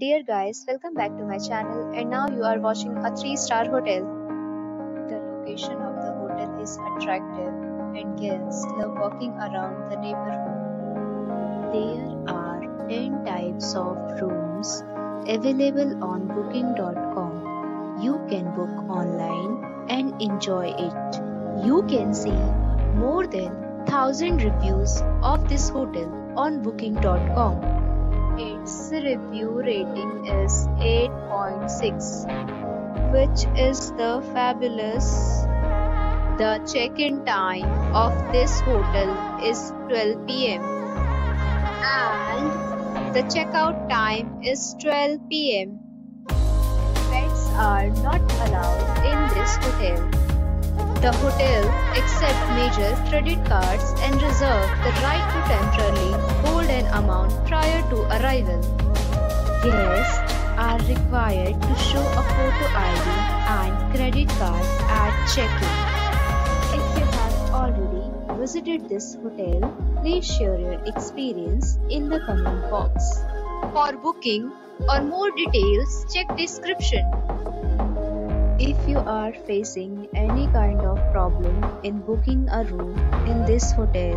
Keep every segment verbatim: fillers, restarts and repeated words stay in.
Dear guys, welcome back to my channel, and now you are watching a three star hotel. The location of the hotel is attractive and guests love walking around the neighborhood. There are ten types of rooms available on booking dot com. You can book online and enjoy it. You can see more than one thousand reviews of this hotel on booking dot com. Its review rating is eight point six, which is the fabulous. The check-in time of this hotel is twelve p m and the checkout time is twelve p m Pets are not allowed in this hotel. The hotel accepts major credit cards and reserves the right to temporarily hold an amount prior to arrival. Guests are required to show a photo I D and credit card at check-in. If you have already visited this hotel, please share your experience in the comment box. For booking or more details, check description. If you are facing any kind of problem in booking a room in this hotel,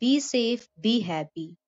Be safe, be happy.